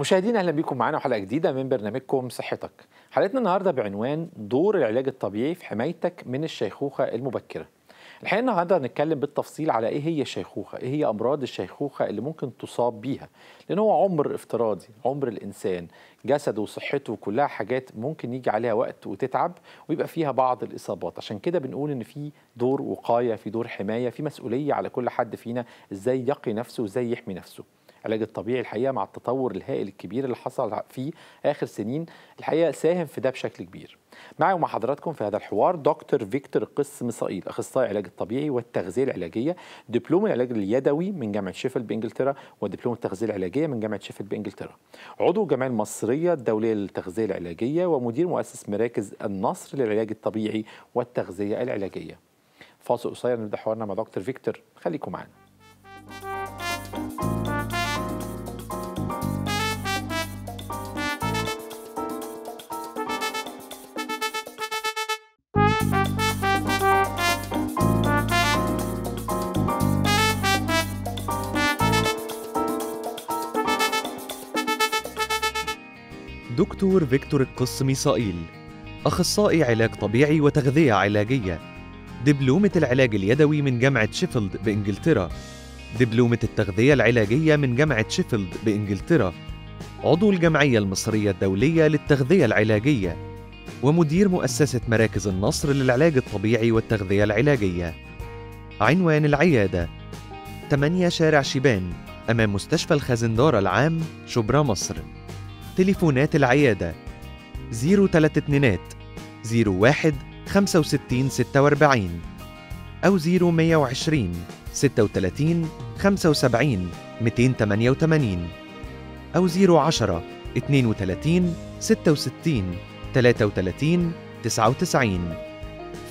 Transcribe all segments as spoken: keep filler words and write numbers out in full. مشاهدينا اهلا بيكم معانا وحلقه جديده من برنامجكم صحتك. حلقتنا النهارده بعنوان دور العلاج الطبيعي في حمايتك من الشيخوخه المبكره. الحقيقه النهارده هنتكلم بالتفصيل على ايه هي الشيخوخه، ايه هي امراض الشيخوخه اللي ممكن تصاب بيها، لان هو عمر افتراضي، عمر الانسان، جسده وصحته كلها حاجات ممكن يجي عليها وقت وتتعب ويبقى فيها بعض الاصابات، عشان كده بنقول ان في دور وقايه، في دور حمايه، في مسؤوليه على كل حد فينا ازاي يقي نفسه وازاي يحمي نفسه. العلاج الطبيعي الحقيقه مع التطور الهائل الكبير اللي حصل فيه اخر سنين الحقيقه ساهم في ده بشكل كبير. معي ومع حضراتكم في هذا الحوار دكتور فيكتور القس ميصائيل، اخصائي العلاج الطبيعي والتغذيه العلاجيه، دبلوم العلاج اليدوي من جامعه شيفيلد بانجلترا ودبلوم التغذيه العلاجيه من جامعه شيفيلد بانجلترا. عضو الجمعيه المصريه الدوليه للتغذيه العلاجيه ومدير مؤسس مراكز النصر للعلاج الطبيعي والتغذيه العلاجيه. فاصل قصير نبدا حوارنا مع دكتور فيكتور، خليكم معنا. دكتور فيكتور القس ميصائيل، أخصائي علاج طبيعي وتغذية علاجية، دبلومة العلاج اليدوي من جامعة شيفيلد بإنجلترا، دبلومة التغذية العلاجية من جامعة شيفيلد بإنجلترا، عضو الجمعية المصرية الدولية للتغذية العلاجية، ومدير مؤسسة مراكز النصر للعلاج الطبيعي والتغذية العلاجية. عنوان العيادة: ثمانية شارع شيبان، أمام مستشفى الخزندارة العام، شبرا، مصر. تليفونات العيادة صفر ثلاثة اثنين صفر واحد خمسة وستين ستة وأربعين أو صفر مية وعشرين ستة وثلاثين خمسة وسبعين مئتين وثمانية وثمانين أو صفر عشرة اثنين وثلاثين ستة وستين ثلاثة وثلاثين تسعة وتسعين.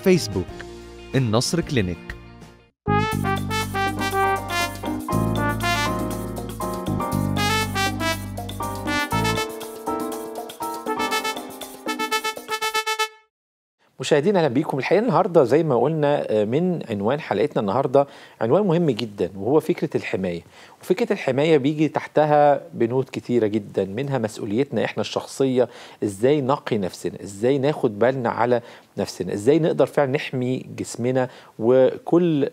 فيسبوك: النصر كلينيك. مشاهدينا اهلا بيكم. الحقيقه النهارده زي ما قلنا من عنوان حلقتنا النهارده عنوان مهم جدا، وهو فكره الحمايه، وفكره الحمايه بيجي تحتها بنود كتيره جدا، منها مسؤوليتنا احنا الشخصيه، ازاي نقي نفسنا، ازاي ناخد بالنا على نفسنا، ازاي نقدر فعلا نحمي جسمنا وكل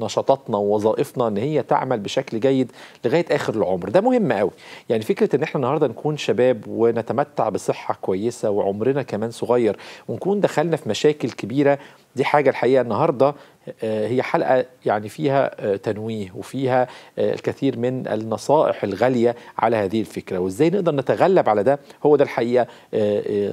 نشاطاتنا ووظائفنا ان هي تعمل بشكل جيد لغايه اخر العمر. ده مهم قوي، يعني فكره ان احنا النهارده نكون شباب ونتمتع بصحه كويسه وعمرنا كمان صغير ونكون دخلنا في مشاكل كبيره، دي حاجه الحقيقه النهارده هي حلقه يعني فيها تنويه وفيها الكثير من النصائح الغاليه على هذه الفكره، وازاي نقدر نتغلب على ده. هو ده الحقيقه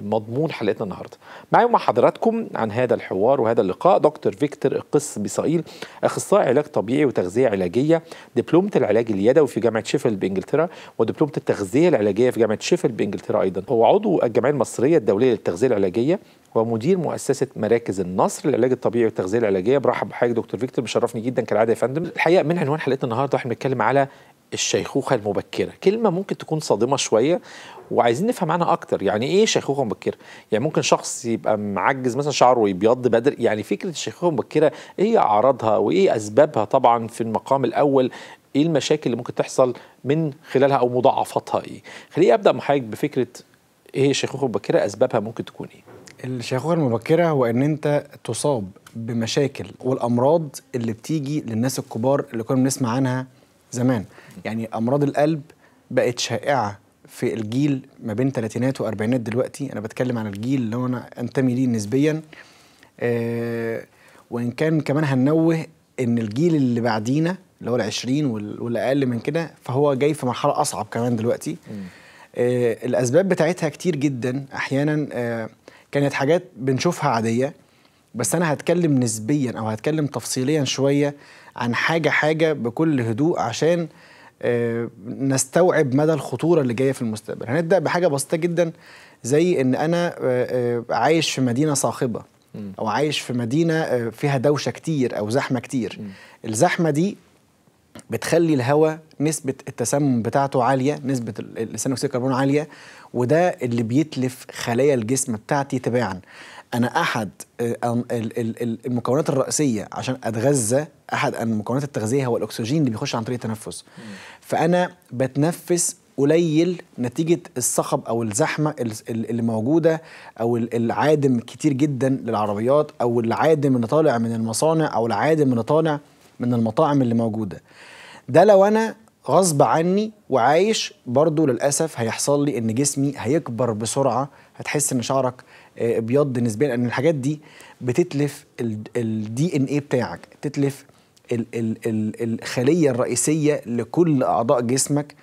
مضمون حلقتنا النهارده. معايا مع حضراتكم عن هذا الحوار وهذا اللقاء دكتور فيكتور القس ميصائيل، اخصائي علاج طبيعي وتغذيه علاجيه، دبلومه العلاج اليدوي في جامعه شيفيلد بانجلترا ودبلومه التغذيه العلاجيه في جامعه شيفيلد بانجلترا ايضا. هو عضو الجمعيه المصريه الدوليه للتغذيه العلاجيه ومدير مؤسسه مراكز النصر للعلاج الطبيعي والتغذيه العلاجيه. برحب بحضرتك دكتور فيكتور، بيشرفني جدا كالعاده يا فندم. الحقيقه من عنوان حلقتنا النهارده احنا بنتكلم على الشيخوخه المبكره، كلمه ممكن تكون صادمه شويه وعايزين نفهم عنها اكتر، يعني ايه شيخوخه مبكره؟ يعني ممكن شخص يبقى معجز مثلا شعره يبيض بدري، يعني فكره الشيخوخه المبكره ايه اعراضها وايه اسبابها؟ طبعا في المقام الاول ايه المشاكل اللي ممكن تحصل من خلالها او مضاعفاتها ايه؟ خليني ابدا مع حضرتك بفكره ايه الشيخوخه المبكره، اسبابها ممكن تكون ايه؟ الشيخوخة المبكرة هو ان انت تصاب بمشاكل والامراض اللي بتيجي للناس الكبار اللي كنا بنسمع عنها زمان. يعني امراض القلب بقت شائعة في الجيل ما بين ثلاثينات واربعينات دلوقتي، انا بتكلم عن الجيل اللي هو انا انتمي ليه نسبيا، أه وان كان كمان هننوه ان الجيل اللي بعدينا اللي هو العشرين والاقل من كده فهو جاي في مرحلة اصعب كمان دلوقتي. أه الاسباب بتاعتها كتير جدا، احيانا أه كانت حاجات بنشوفها عادية، بس أنا هتكلم نسبياً أو هتكلم تفصيلياً شوية عن حاجة حاجة بكل هدوء عشان نستوعب مدى الخطورة اللي جاية في المستقبل. هنبدأ بحاجة بسيطة جداً، زي إن أنا عايش في مدينة صاخبة أو عايش في مدينة فيها دوشة كتير أو زحمة كتير. الزحمة دي بتخلي الهواء نسبة التسمم بتاعته عالية، نسبة ثاني أكسيد الكربون عالية، وده اللي بيتلف خلايا الجسم بتاعتي تباعا. أنا أحد المكونات الرئيسية عشان أتغذى، أحد المكونات التغذية هو الأكسجين اللي بيخش عن طريق التنفس، فأنا بتنفس قليل نتيجة الصخب أو الزحمة اللي موجودة أو العادم كتير جدا للعربيات أو العادم اللي طالع من المصانع أو العادم اللي طالع من المطاعم اللي موجودة. ده لو أنا غصب عني وعايش برضو للأسف هيحصل لي إن جسمي هيكبر بسرعة، هتحس إن شعرك ابيض نسبيا، لأن الحاجات دي بتتلف الدي إن إيه بتاعك، بتتلف الخلية الرئيسية لكل أعضاء جسمك،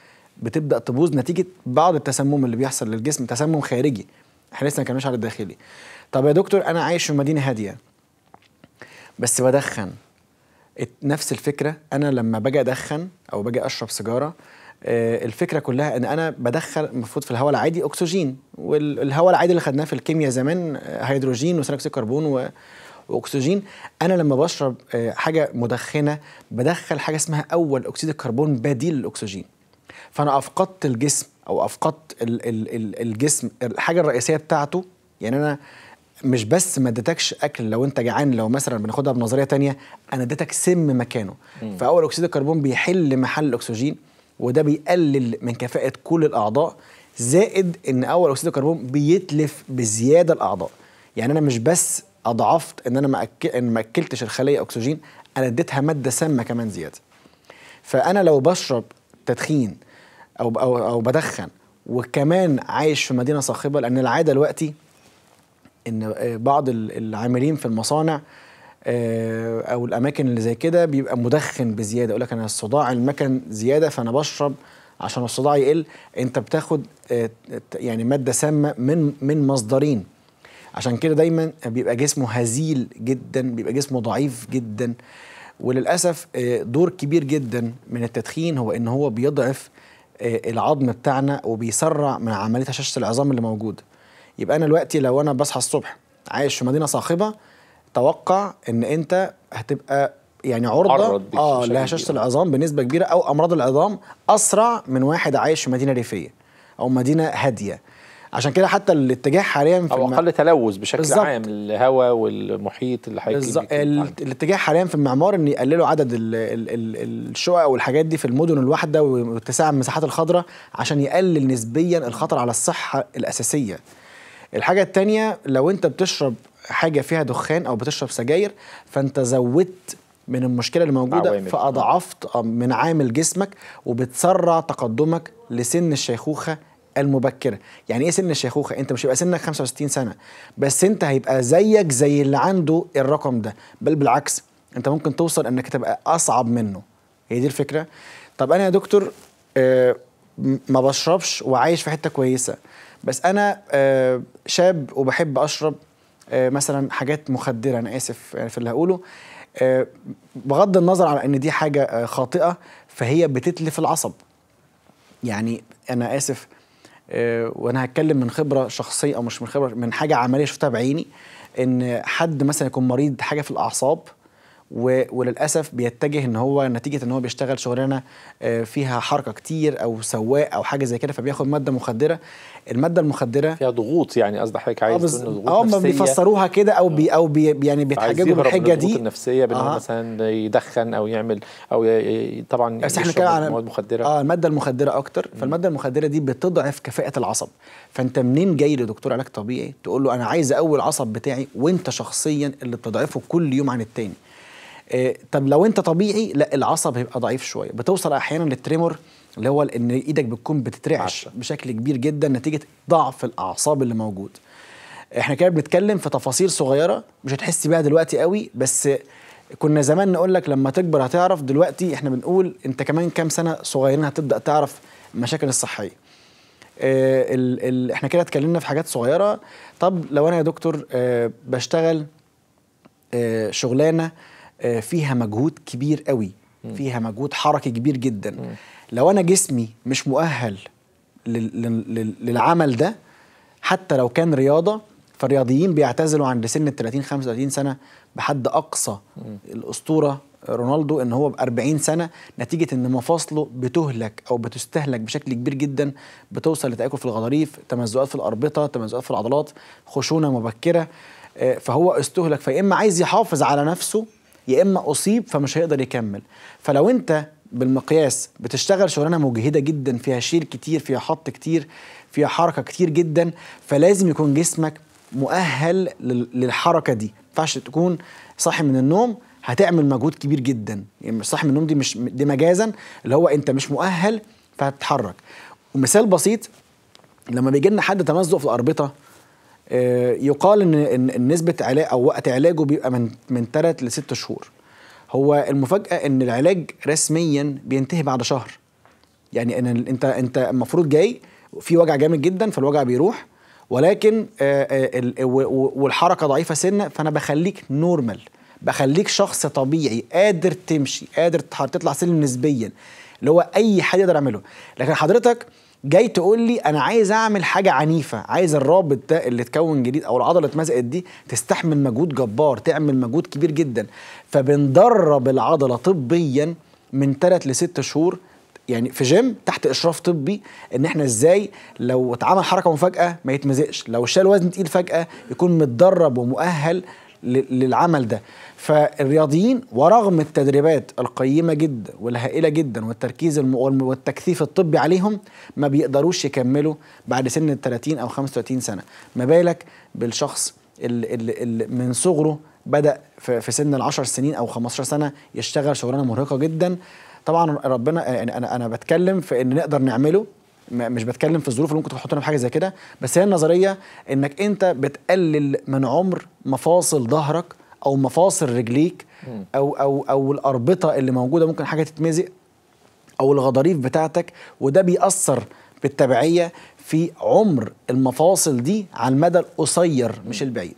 بتبدأ تبوظ نتيجة بعض التسمم اللي بيحصل للجسم، تسمم خارجي، احنا لسه ما كناش على الداخلي. طب يا دكتور أنا عايش في مدينة هادية بس بدخن، نفس الفكرة. أنا لما باجي أدخن أو باجي أشرب سيجارة، الفكرة كلها إن أنا بدخل المفروض في الهواء العادي أكسجين، والهواء العادي اللي خدناه في الكيمياء زمان هيدروجين وثاني أكسيد الكربون و واكسجين. انا لما بشرب حاجه مدخنه بدخل حاجه اسمها اول اكسيد الكربون بديل للاكسجين، فانا افقدت الجسم او افقدت الجسم الحاجه الرئيسيه بتاعته. يعني انا مش بس ما اديتكش اكل لو انت جعان، لو مثلا بناخدها بنظريه تانية، انا اديتك سم مكانه، فاول اكسيد الكربون بيحل محل الاكسجين، وده بيقلل من كفاءه كل الاعضاء، زائد ان اول اكسيد الكربون بيتلف بزياده الاعضاء. يعني انا مش بس اضعفت ان انا ما مأكل... اكلتش الخليه اكسجين، انا اديتها ماده سامه كمان زياده. فانا لو بشرب تدخين او او, أو بدخن وكمان عايش في مدينه صاخبه، لان العاده دلوقتي ان بعض العاملين في المصانع او الاماكن اللي زي كده بيبقى مدخن بزياده، يقول لك انا الصداع المكن زياده فانا بشرب عشان الصداع يقل. انت بتاخد يعني ماده سامه من من مصدرين، عشان كده دايما بيبقى جسمه هزيل جدا، بيبقى جسمه ضعيف جدا. وللأسف دور كبير جدا من التدخين هو ان هو بيضعف العظم بتاعنا وبيسرع من عملية هشاشة العظام اللي موجودة. يبقى انا دلوقتي لو انا بصحى الصبح عايش في مدينة صاخبة، توقع ان انت هتبقى يعني عرضة اه لهشاشة العظام بنسبة كبيرة او امراض العظام اسرع من واحد عايش في مدينة ريفية او مدينة هادية. عشان كده حتى الاتجاه حاليا في او اقل تلوث بشكل بالزبط. عام الهواء والمحيط اللي هيجي الاتجاه حاليا في المعمار ان يقللوا عدد الشقق والحاجات دي في المدن الواحده واتساع المساحات الخضراء عشان يقلل نسبيا الخطر على الصحه الاساسيه. الحاجه الثانيه، لو انت بتشرب حاجه فيها دخان او بتشرب سجاير فانت زودت من المشكله اللي موجوده، فاضعفت من عامل جسمك وبتسرع تقدمك لسن الشيخوخه المبكرة. يعني ايه سن الشيخوخة؟ انت مش هيبقى سنك خمسة وستين سنة بس انت هيبقى زيك زي اللي عنده الرقم ده، بل بالعكس انت ممكن توصل انك تبقى اصعب منه. هي دي الفكرة. طب انا يا دكتور آه ما بشربش وعايش في حتة كويسة، بس انا آه شاب وبحب اشرب آه مثلا حاجات مخدرة، انا اسف يعني في اللي هقوله، آه بغض النظر على ان دي حاجة آه خاطئة، فهي بتتلف العصب. يعني انا اسف وانا هتكلم من خبره شخصيه او مش من خبره، من حاجه عمليه شفتها بعيني، ان حد مثلا يكون مريض حاجه في الاعصاب وللاسف بيتجه ان هو نتيجه ان هو بيشتغل شغلانه فيها حركه كتير او سواق او حاجه زي كده، فبياخد ماده مخدره. الماده المخدره فيها ضغوط، يعني قصدي حضرتك عايز تقول ضغوط نفسيه، اه هم بيفسروها كده او بي او بي يعني بيتحججوا بالحجه دي النفسيه بان آه. مثلا يدخن او يعمل او ي... طبعا بس احنا بنتكلم عن مواد مخدره، اه الماده المخدره اكتر. فالماده المخدره دي بتضعف كفاءه العصب، فانت منين جاي لدكتور علاج طبيعي تقول له انا عايز اقوي العصب بتاعي وانت شخصيا اللي بتضعفه كل يوم عن التاني؟ إيه طب لو انت طبيعي لا، العصب هيبقى ضعيف شويه، بتوصل احيانا للتريمور اللي هو ان ايدك بتكون بتترعش بشكل كبير جدا نتيجه ضعف الاعصاب اللي موجود. احنا كده بنتكلم في تفاصيل صغيره مش هتحس بيها دلوقتي قوي، بس كنا زمان نقول لك لما تكبر هتعرف، دلوقتي احنا بنقول انت كمان كام سنه صغيرين هتبدا تعرف المشاكل الصحيه. إيه ال ال احنا كده اتكلمنا في حاجات صغيره. طب لو انا يا دكتور اه بشتغل اه شغلانه فيها مجهود كبير قوي، فيها مجهود حركي كبير جدا، لو انا جسمي مش مؤهل للعمل ده حتى لو كان رياضه، فالرياضيين بيعتزلوا عند سن ال ثلاثين خمسة وثلاثين سنه بحد اقصى. الاسطوره رونالدو ان هو ب أربعين سنه نتيجه ان مفاصله بتهلك او بتستهلك بشكل كبير جدا، بتوصل لتاكل في الغضاريف، تمزقات في الاربطه، تمزقات في العضلات، خشونه مبكره، فهو استهلك. فيا اما عايز يحافظ على نفسه يا إما أصيب فمش هيقدر يكمل. فلو أنت بالمقياس بتشتغل شغلانه مجهده جدا، فيها شيل كتير، فيها حط كتير، فيها حركه كتير جدا، فلازم يكون جسمك مؤهل للحركه دي. ما ينفعش تكون صاحي من النوم هتعمل مجهود كبير جدا، يعني صاحي من النوم دي مش دي مجازا اللي هو انت مش مؤهل فهتتحرك. ومثال بسيط، لما بيجي لنا حد تمزق في الاربطه يقال ان نسبه علاج او وقت علاجه بيبقى من من ثلاث لست شهور. هو المفاجاه ان العلاج رسميا بينتهي بعد شهر. يعني ان انت انت المفروض جاي في وجع جامد جدا، فالوجع بيروح، ولكن والحركه ضعيفه سنه، فانا بخليك نورمال، بخليك شخص طبيعي قادر تمشي، قادر تطلع سلم نسبيا، اللي هو اي حد يقدر يعمله. لكن حضرتك جاي تقول لي انا عايز اعمل حاجه عنيفه، عايز الرابط ده اللي اتكون جديد او العضله اللي اتمزقت دي تستحمل مجهود جبار، تعمل مجهود كبير جدا، فبندرب العضله طبيا من ثلاث لست شهور، يعني في جيم تحت اشراف طبي، ان احنا ازاي لو اتعمل حركه مفاجاه ما يتمزقش، لو شال وزن تقيل فجاه يكون متدرب ومؤهل للعمل ده. فالرياضيين ورغم التدريبات القيمة جدا والهائلة جدا والتركيز والتكثيف الطبي عليهم ما بيقدروش يكملوا بعد سن الثلاثين أو خمسة وثلاثين سنة، ما بالك بالشخص اللي, اللي من صغره بدأ في سن العشر سنين أو خمستاشر سنة يشتغل شغلانة مرهقة جدا. طبعا ربنا، أنا, أنا بتكلم في إن نقدر نعمله، مش بتكلم في الظروف اللي ممكن تحطنا في حاجه زي كده، بس هي النظريه انك انت بتقلل من عمر مفاصل ظهرك او مفاصل رجليك او او او الاربطه اللي موجوده ممكن حاجه تتمزق او الغضاريف بتاعتك، وده بيأثر بالتبعيه في عمر المفاصل دي على المدى القصير مش البعيد.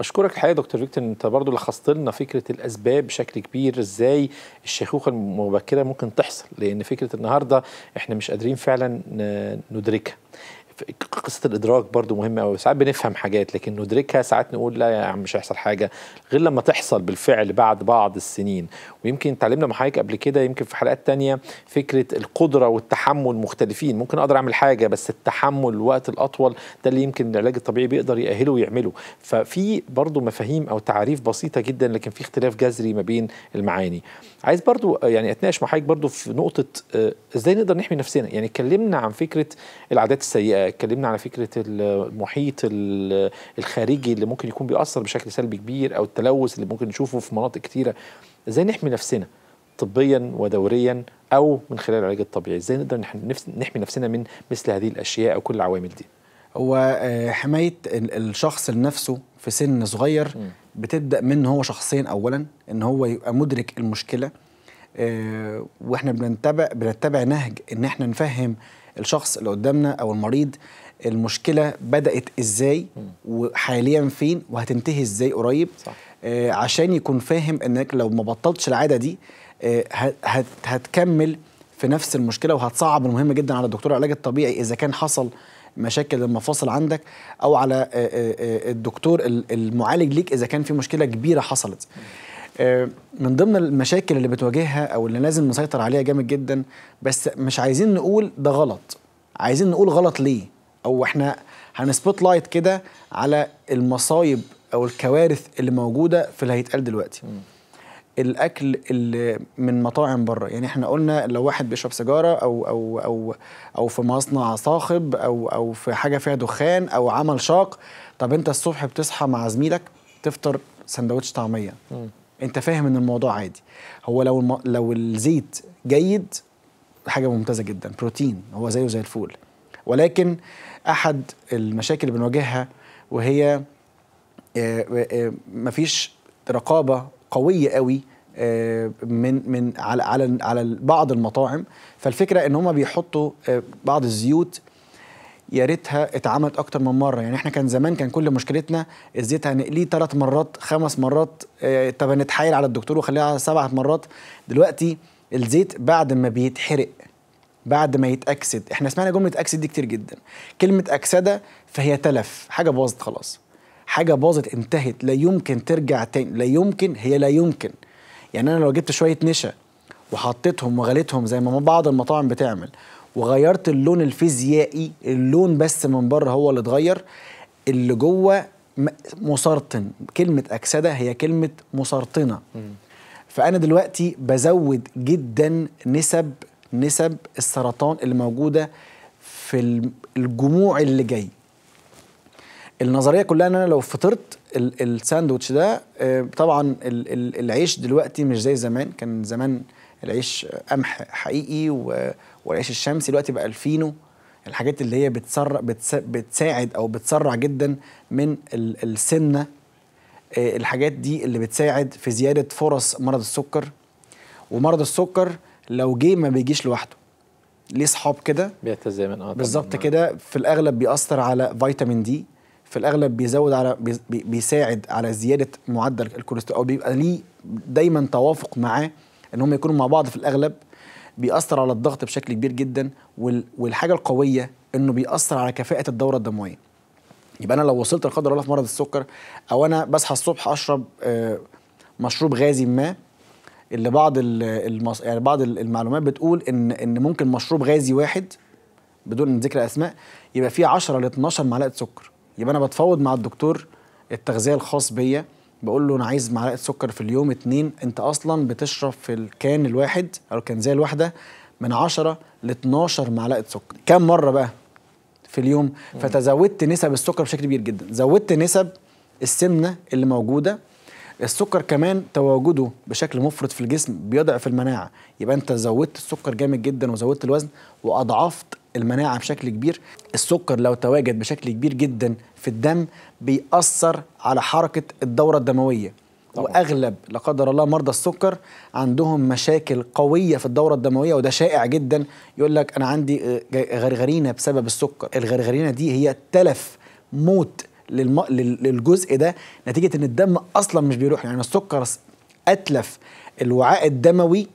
بشكرك الحقيقه دكتور فيكتور، انت برضو لخصت لنا فكره الاسباب بشكل كبير، ازاي الشيخوخه المبكره ممكن تحصل، لان فكره النهارده احنا مش قادرين فعلا ندركها. قصه الادراك برضو مهمه قوي، ساعات بنفهم حاجات لكن ندركها، ساعات نقول لا يا عم مش هيحصل حاجه غير لما تحصل بالفعل بعد بعض السنين. ويمكن اتعلمنا مع حضرتك قبل كده، يمكن في حلقات تانية، فكره القدره والتحمل مختلفين، ممكن اقدر اعمل حاجه بس التحمل الوقت الاطول ده اللي يمكن العلاج الطبيعي بيقدر يأهله ويعمله. ففي برضو مفاهيم او تعريف بسيطه جدا لكن في اختلاف جذري ما بين المعاني. عايز برضو يعني اتناقش مع حضرتك برضو في نقطه ازاي نقدر نحمي نفسنا. يعني اتكلمنا عن فكره العادات السيئه، اتكلمنا على فكره المحيط الخارجي اللي ممكن يكون بيأثر بشكل سلبي كبير، او التلوث اللي ممكن نشوفه في مناطق كتيره. ازاي نحمي نفسنا طبيا ودوريا او من خلال العلاج الطبيعي؟ ازاي نقدر نحمي نفسنا من مثل هذه الاشياء او كل العوامل دي؟ هو حمايه الشخص لنفسه في سن صغير بتبدا من هو شخصين، اولا ان هو يبقى مدرك المشكله، واحنا بنتبع بنتبع نهج ان احنا نفهم الشخص اللي قدامنا او المريض المشكله بدات ازاي وحاليا فين وهتنتهي ازاي قريب، صح. آه عشان يكون فاهم انك لو ما بطلتش العاده دي آه هت هتكمل في نفس المشكله، وهتصعب المهم جدا على الدكتور العلاج الطبيعي اذا كان حصل مشاكل المفاصل عندك، او على آه آه الدكتور المعالج ليك اذا كان في مشكله كبيره حصلت. آه من ضمن المشاكل اللي بتواجهها او اللي لازم نسيطر عليها جامد جدا، بس مش عايزين نقول ده غلط، عايزين نقول غلط ليه، او احنا هنسبوت لايت كده على المصايب او الكوارث اللي موجوده في اللي هيتقال دلوقتي. الاكل اللي من مطاعم بره، يعني احنا قلنا لو واحد بيشرب سيجاره او او او او في مصنع صاخب او او في حاجه فيها دخان او عمل شاق، طب انت الصبح بتصحى مع زميلك تفطر سندوتش طعميه، م. انت فاهم ان الموضوع عادي. هو لو الم... لو الزيت جيد حاجه ممتازه جدا، بروتين هو زيه زي الفول، ولكن احد المشاكل اللي بنواجهها وهي مفيش رقابه قويه قوي من من على على على بعض المطاعم. فالفكره ان هم بيحطوا بعض الزيوت يا ريتها اتعملت اكتر من مره. يعني احنا كان زمان كان كل مشكلتنا الزيت هنقليه ثلاث مرات خمس مرات، طب هنتحايل على الدكتور وخليها على سبع مرات. دلوقتي الزيت بعد ما بيتحرق، بعد ما يتأكسد، احنا سمعنا جمله اكسد دي كتير جدا، كلمه اكسده فهي تلف، حاجه باظت خلاص، حاجه باظت انتهت، لا يمكن ترجع تاني، لا يمكن، هي لا يمكن. يعني انا لو جبت شويه نشا وحطيتهم وغليتهم زي ما بعض المطاعم بتعمل، وغيرت اللون الفيزيائي، اللون بس من بره هو اللي اتغير، اللي جوه مسرطن. كلمه اكسده هي كلمه مسرطنه. فأنا دلوقتي بزود جدا نسب نسب السرطان اللي موجودة في الجموع اللي جاي. النظرية كلها ان انا لو فطرت الساندوتش ده، طبعا العيش دلوقتي مش زي زمان، كان زمان العيش قمح حقيقي والعيش الشمسي، دلوقتي بقى الفينو، الحاجات اللي هي بتسرع بتساعد او بتسرع جدا من السمنة، الحاجات دي اللي بتساعد في زيادة فرص مرض السكر. ومرض السكر لو جه ما بيجيش لوحده، ليه صحاب كده بيتزامن. اه بالظبط كده. في الاغلب بيأثر على فيتامين دي، في الاغلب بيزود على بي بيساعد على زياده معدل الكوليسترول، او بيبقى ليه دايما توافق معاه ان هم يكونوا مع بعض. في الاغلب بيأثر على الضغط بشكل كبير جدا، والحاجه القويه انه بيأثر على كفاءه الدوره الدمويه. يبقى انا لو وصلت لقدر الله في مرض السكر، او انا بصحى الصبح اشرب مشروب غازي ما، اللي بعض المص... يعني بعض المعلومات بتقول ان ان ممكن مشروب غازي واحد بدون ذكر اسماء يبقى فيه عشرة ل اتناشر معلقه سكر. يبقى انا بتفاوض مع الدكتور التغذيه الخاص بيا، بقول له انا عايز معلقه سكر في اليوم اتنين، انت اصلا بتشرب في الكان الواحد او الكنزيه الواحده من عشرة ل اتناشر معلقه سكر. كم مره بقى في اليوم؟ فتزودت نسب السكر بشكل كبير جدا، زودت نسب السمنه اللي موجوده. السكر كمان تواجده بشكل مفرط في الجسم بيضعف المناعه، يبقى انت زودت السكر جامد جدا وزودت الوزن واضعفت المناعه بشكل كبير. السكر لو تواجد بشكل كبير جدا في الدم بيأثر على حركه الدوره الدمويه طبعا. واغلب لا قدر الله مرضى السكر عندهم مشاكل قويه في الدوره الدمويه، وده شائع جدا. يقول لك انا عندي غرغرينه بسبب السكر. الغرغرينه دي هي تلف موت للم... للجزء ده، نتيجه ان الدم اصلا مش بيروح. يعني السكر اتلف الوعاء الدموي،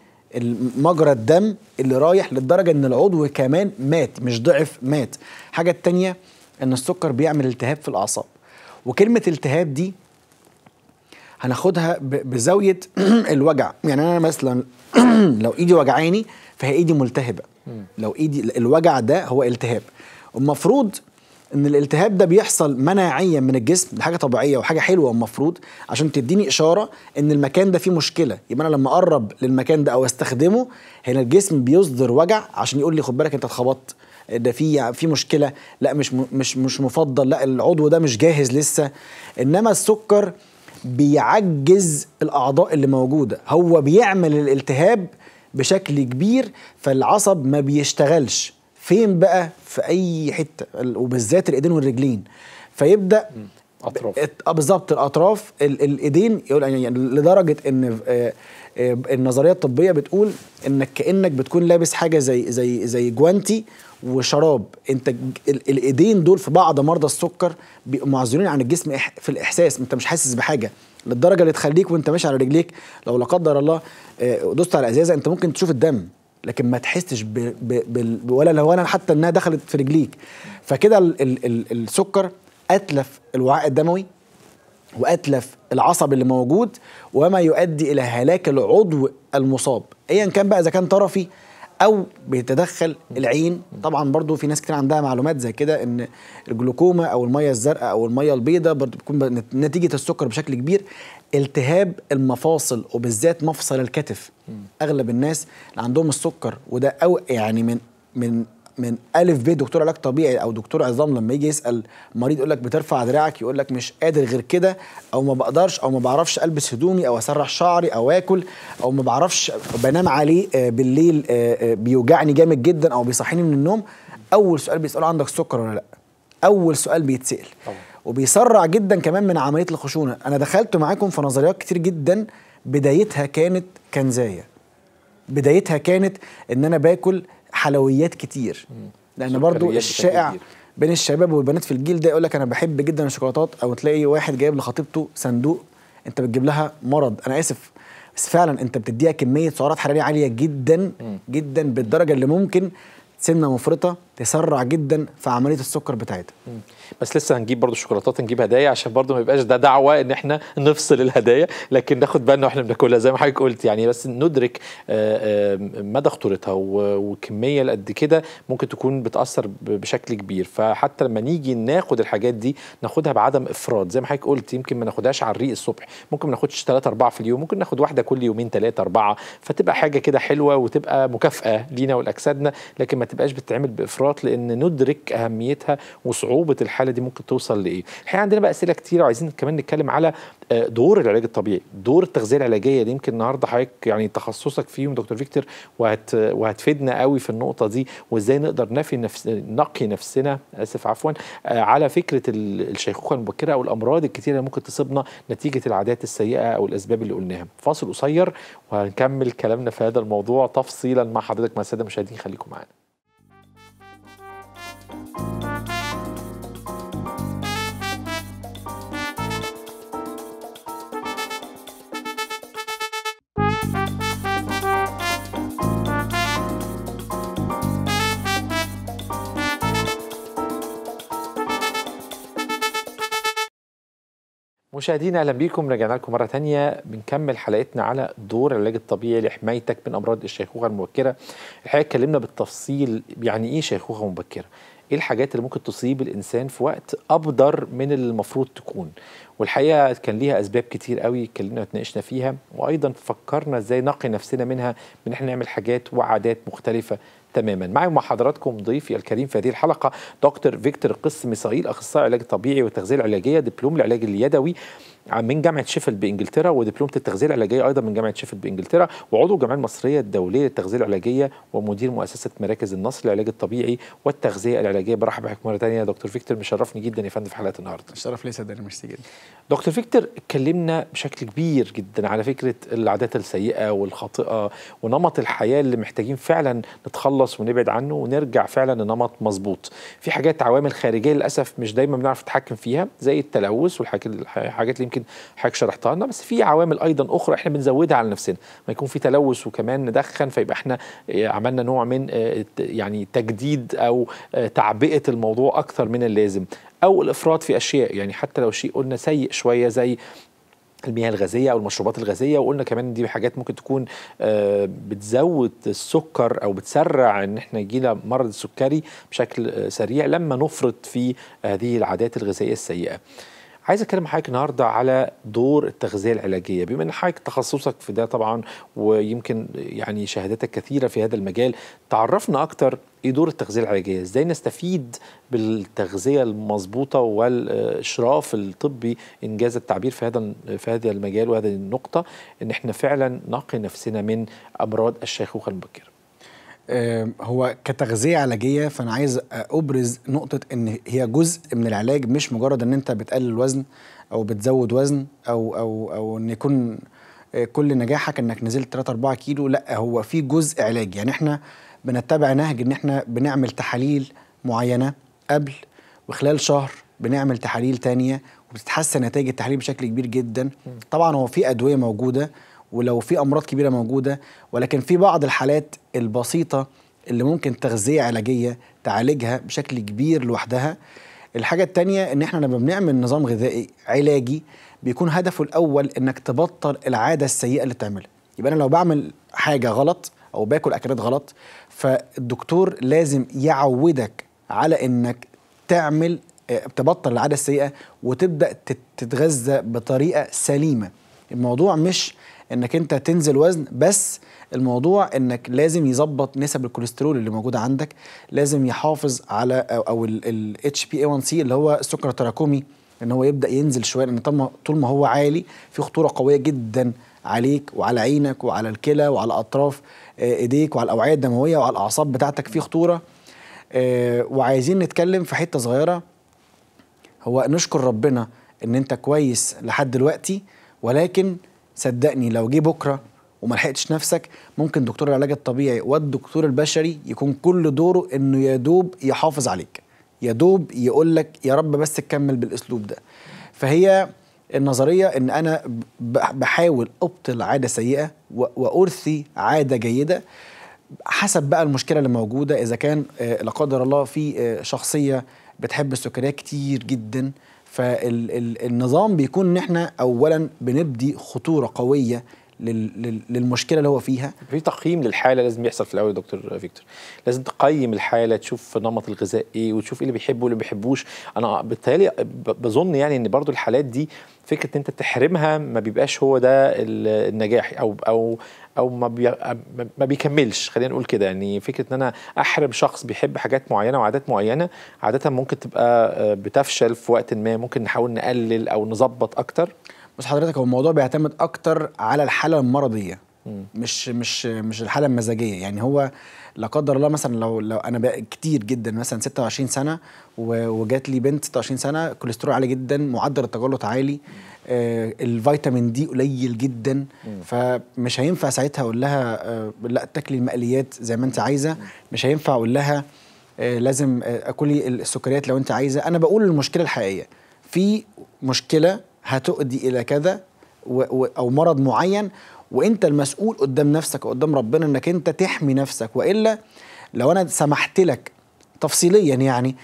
مجرى الدم اللي رايح، للدرجه ان العضو كمان مات، مش ضعف، مات. حاجه التانيه ان السكر بيعمل التهاب في الاعصاب، وكلمه التهاب دي هناخدها بزاويه الوجع. يعني انا مثلا لو ايدي وجعاني فهي ايدي ملتهبه، لو ايدي الوجع ده هو التهاب. المفروض ان الالتهاب ده بيحصل مناعيا من الجسم، دي حاجه طبيعيه وحاجه حلوه المفروض، عشان تديني اشاره ان المكان ده فيه مشكله. يبقى انا لما اقرب للمكان ده او استخدمه، هنا الجسم بيصدر وجع عشان يقول لي خد بالك انت اتخبطت، ده في في مشكله، لا مش مش مش مفضل، لا العضو ده مش جاهز لسه. انما السكر بيعجز الاعضاء اللي موجوده، هو بيعمل الالتهاب بشكل كبير، فالعصب ما بيشتغلش. فين بقى؟ في اي حته، وبالذات الايدين والرجلين. فيبدا اطراف، بالظبط الاطراف، الايدين، يعني لدرجه ان النظريه الطبيه بتقول انك كانك بتكون لابس حاجه زي زي زي جوانتي وشراب. انت الايدين دول في بعض مرضى السكر بيبقوا معزولين عن الجسم في الاحساس، انت مش حاسس بحاجه، للدرجه اللي تخليك وانت ماشي على رجليك لو لا قدر الله دوست على ازازه انت ممكن تشوف الدم، لكن ما تحسش ب ب ب ولا لو انا حتى انها دخلت في رجليك. فكده ال ال السكر اتلف الوعاء الدموي واتلف العصب اللي موجود، وما يؤدي الى هلاك العضو المصاب ايا كان بقى، اذا كان طرفي او بيتدخل العين. طبعا برضو في ناس كتير عندها معلومات زي كده، ان الجلوكوما او الميه الزرقاء او الميه البيضاء برضو بتكون نتيجه السكر بشكل كبير. التهاب المفاصل وبالذات مفصل الكتف، اغلب الناس اللي عندهم السكر، وده او يعني من من من الف ب دكتور علاج طبيعي او دكتور عظام لما يجي يسال مريض يقول لك بترفع دراعك، يقول لك مش قادر غير كده، او ما بقدرش، او ما بعرفش البس هدومي، او اسرح شعري، او اكل، او ما بعرفش بنام عليه بالليل، بيوجعني جامد جدا، او بيصحيني من النوم. اول سؤال بيسالوه عندك سكر ولا لا؟ اول سؤال بيتسال، وبيسرع جدا كمان من عمليه الخشونه. انا دخلت معاكم في نظريات كتير جدا، بدايتها كانت كنزايه، بدايتها كانت ان انا باكل حلويات كتير، لان برضو الشائع بين الشباب والبنات في الجيل ده يقول لك انا بحب جدا الشوكولاتات، او تلاقي واحد جايب لخطيبته صندوق. انت بتجيب لها مرض، انا اسف، بس فعلا انت بتديها كميه سعرات حراريه عاليه جدا جدا، بالدرجه اللي ممكن سمنه مفرطه تسرع جدا في عمليه السكر بتاعتها. بس لسه هنجيب برضو شوكولاتات، نجيب هدايا، عشان برضو ما يبقاش ده دعوه ان احنا نفصل الهدايا، لكن ناخد بالنا واحنا بناكلها زي ما حضرتك قلت يعني، بس ندرك مدى خطورتها وكميه اللي قد كده ممكن تكون بتاثر بشكل كبير. فحتى لما نيجي ناخد الحاجات دي ناخدها بعدم افراط زي ما حضرتك قلت، يمكن ما ناخدهاش على الريق الصبح، ممكن ما ناخدش ثلاثة أربعة في اليوم، ممكن ناخد واحده كل يومين ثلاثة أربعة، فتبقى حاجه كده حلوه وتبقى مكافاه لينا ولاجسادنا، لكن ما تبقاش بتتعمل بافراط، لان ندرك اهميتها وصعوبه الحاله دي ممكن توصل لايه. الحقيقه عندنا بقى اسئله كتير، وعايزين كمان نتكلم على دور العلاج الطبيعي، دور التغذيه العلاجيه دي، يمكن النهارده حضرتك يعني تخصصك فيهم دكتور فيكتور، وهت وهتفيدنا قوي في النقطه دي، وازاي نقدر نفي نفس نقي نفسنا اسف عفوا على فكره الشيخوخه المبكره او الامراض الكتيره اللي ممكن تصيبنا نتيجه العادات السيئه او الاسباب اللي قلناها. فاصل قصير وهنكمل كلامنا في هذا الموضوع تفصيلا مع حضرتك مع الساده المشاهدين، خليكم معانا. مشاهدينا اهلا بيكم، رجعنا لكم مره ثانيه بنكمل حلقتنا على دور العلاج الطبيعي لحمايتك من امراض الشيخوخه المبكره. الحقيقه اتكلمنا بالتفصيل يعني ايه شيخوخه مبكره؟ ايه الحاجات اللي ممكن تصيب الانسان في وقت ابدر من اللي المفروض تكون؟ والحقيقه كان ليها اسباب كتير قوي اتكلمنا واتناقشنا فيها، وايضا فكرنا ازاي نقي نفسنا منها، من احنا نعمل حاجات وعادات مختلفه تماما. معي مع حضراتكم ضيفي الكريم في هذه الحلقه دكتور فيكتور القس ميصائيل، اخصائي علاج طبيعي والتغذيه العلاجيه، دبلوم العلاج اليدوي من جامعه شيفيلد بانجلترا، ودبلومه التغذيه العلاجيه ايضا من جامعه شيفيلد بانجلترا، وعضو الجمعيه المصريه الدوليه للتغذيه العلاجيه، ومدير مؤسسه مراكز النصر للعلاج الطبيعي والتغذيه العلاجيه. برحب بحضرتك مره ثانيه يا دكتور فيكتور، مشرفني جدا يا فندم في حلقه النهارده. الشرف ليا صدقني، ميرسي جدا. دكتور فيكتور، اتكلمنا بشكل كبير جدا على فكره العادات السيئه والخاطئه ونمط الحياه اللي محتاجين فعلا نتخلص ونبعد عنه ونرجع فعلا لنمط مظبوط. في حاجات عوامل خارجيه للاسف مش دايما بنعرف نتحكم فيها زي التلوث والحاجات اللي حضرتك شرحتها لنا، بس في عوامل ايضا اخرى احنا بنزودها على نفسنا، ما يكون في تلوث وكمان ندخن فيبقى احنا عملنا نوع من يعني تجديد او تعبئه الموضوع اكثر من اللازم، او الافراط في اشياء يعني حتى لو شيء قلنا سيء شويه زي المياه الغازيه او المشروبات الغازيه، وقلنا كمان دي حاجات ممكن تكون بتزود السكر او بتسرع ان احنا يجينا مرض السكري بشكل سريع لما نفرط في هذه العادات الغذائيه السيئه. عايز اتكلم مع حضرتك النهارده على دور التغذيه العلاجيه، بما ان حضرتك تخصصك في ده طبعا ويمكن يعني شهاداتك كثيره في هذا المجال، تعرفنا اكتر ايه دور التغذيه العلاجيه؟ ازاي نستفيد بالتغذيه المظبوطه والاشراف الطبي ان جاز التعبير في هذا في هذا المجال وهذه النقطه، ان احنا فعلا نقي نفسنا من امراض الشيخوخه المبكره. هو كتغذية علاجية فأنا عايز أبرز نقطة إن هي جزء من العلاج، مش مجرد إن أنت بتقلل وزن أو بتزود وزن أو أو أو إن يكون كل نجاحك إنك نزلت ثلاثة أربعة كيلو، لأ هو في جزء علاج. يعني إحنا بنتبع نهج إن إحنا بنعمل تحاليل معينة قبل، وخلال شهر بنعمل تحاليل تانية وبتتحسن نتائج التحاليل بشكل كبير جدا. طبعًا هو في أدوية موجودة ولو في امراض كبيره موجوده، ولكن في بعض الحالات البسيطه اللي ممكن تغذيه علاجيه تعالجها بشكل كبير لوحدها. الحاجه الثانيه ان احنا لما بنعمل نظام غذائي علاجي بيكون هدفه الاول انك تبطل العاده السيئه اللي بتعملها. يبقى انا لو بعمل حاجه غلط او باكل اكلات غلط، فالدكتور لازم يعودك على انك تعمل تبطل العاده السيئه وتبدا تتغذى بطريقه سليمه. الموضوع مش انك انت تنزل وزن بس، الموضوع انك لازم يظبط نسب الكوليسترول اللي موجوده عندك، لازم يحافظ على او ال إتش بي إيه واحد سي اللي هو السكر التراكمي ان هو يبدا ينزل شويه، لان طول ما هو عالي في خطوره قويه جدا عليك وعلى عينك وعلى الكلى وعلى اطراف ايديك وعلى الاوعيه الدمويه وعلى الاعصاب بتاعتك، في خطوره. وعايزين نتكلم في حته صغيره، هو نشكر ربنا ان انت كويس لحد دلوقتي، ولكن صدقني لو جه بكره وما لحقتش نفسك ممكن دكتور العلاج الطبيعي والدكتور البشري يكون كل دوره انه يدوب يحافظ عليك، يدوب يقول لك يا رب بس تكمل بالاسلوب ده. فهي النظريه ان انا بحاول ابطل عاده سيئه وارثي عاده جيده، حسب بقى المشكله اللي موجوده. اذا كان لا قدر الله في شخصيه بتحب السكريات كتير جدا، فالنظام بيكون ان احنا اولا بنبدي خطوره قويه للمشكله اللي هو فيها. في تقييم للحاله لازم يحصل في الاول يا دكتور فيكتور، لازم تقيم الحاله، تشوف نمط الغذاء ايه وتشوف ايه اللي بيحبه واللي ما بيحبوش. انا بالتالي بظن يعني ان برضو الحالات دي فكره ان انت تحرمها ما بيبقاش هو ده النجاح، او او او ما بي ما بيكملش، خلينا نقول كده. يعني فكره ان انا احرم شخص بيحب حاجات معينه وعادات معينه عاده ممكن تبقى بتفشل في وقت ما، ممكن نحاول نقلل او نظبط اكتر. بس حضرتك هو الموضوع بيعتمد اكتر على الحاله المرضيه، م. مش مش مش الحاله المزاجيه. يعني هو لا قدر الله مثلا لو لو انا بقى كتير جدا مثلا ستة وعشرين سنه وجات لي بنت ستة وعشرين سنه كوليسترول عالي جدا، معدل التجلط عالي، آه الفيتامين دي قليل جدا، م. فمش هينفع ساعتها اقول لها آه لا تاكلي المقليات زي ما انت عايزه، م. مش هينفع اقول لها آه لازم آه اكلي السكريات لو انت عايزه. انا بقول المشكله الحقيقيه، في مشكله هتؤدي الى كذا او مرض معين، وانت المسؤول قدام نفسك وقدام ربنا انك انت تحمي نفسك. والا لو انا سمحت لك تفصيليا يعني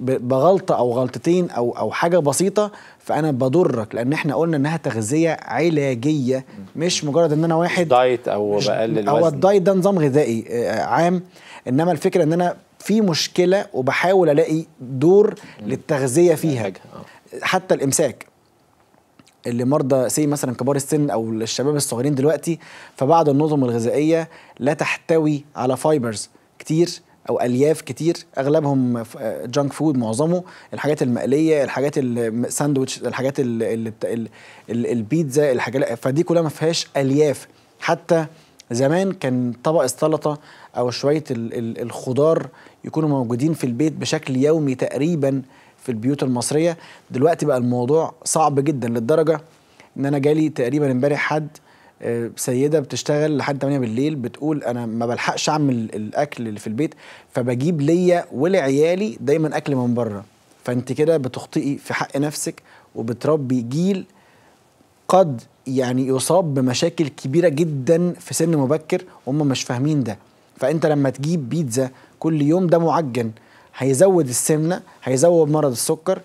بغلطه او غلطتين او او حاجه بسيطه، فانا بضرك، لان احنا قلنا انها تغذيه علاجيه مش مجرد ان انا واحد دايت او بقلل الوزن. هو الدايت ده نظام غذائي عام، انما الفكره ان انا في مشكله وبحاول الاقي دور للتغذيه فيها. حتى الامساك اللي مرضى سي مثلا كبار السن او الشباب الصغيرين دلوقتي، فبعض النظم الغذائيه لا تحتوي على فايبرز كتير او الياف كتير، اغلبهم جانك فود، معظمه الحاجات المقليه، الحاجات الساندوتش، الحاجات البيتزا، الحاجات فدي كلها ما فيهاش الياف. حتى زمان كان طبق السلطه او شويه الخضار يكونوا موجودين في البيت بشكل يومي تقريبا في البيوت المصرية. دلوقتي بقى الموضوع صعب جدا، للدرجة ان انا جالي تقريبا امبارح حد سيدة بتشتغل لحد تمانية بالليل، بتقول انا ما بلحقش اعمل الاكل اللي في البيت، فبجيب ليا ولعيالي دايما اكل من بره. فانت كده بتخطئي في حق نفسك وبتربي جيل قد يعني يصاب بمشاكل كبيرة جدا في سن مبكر وهم مش فاهمين ده. فانت لما تجيب بيتزا كل يوم، ده معجن، هيزود السمنه، هيزود مرض السكر،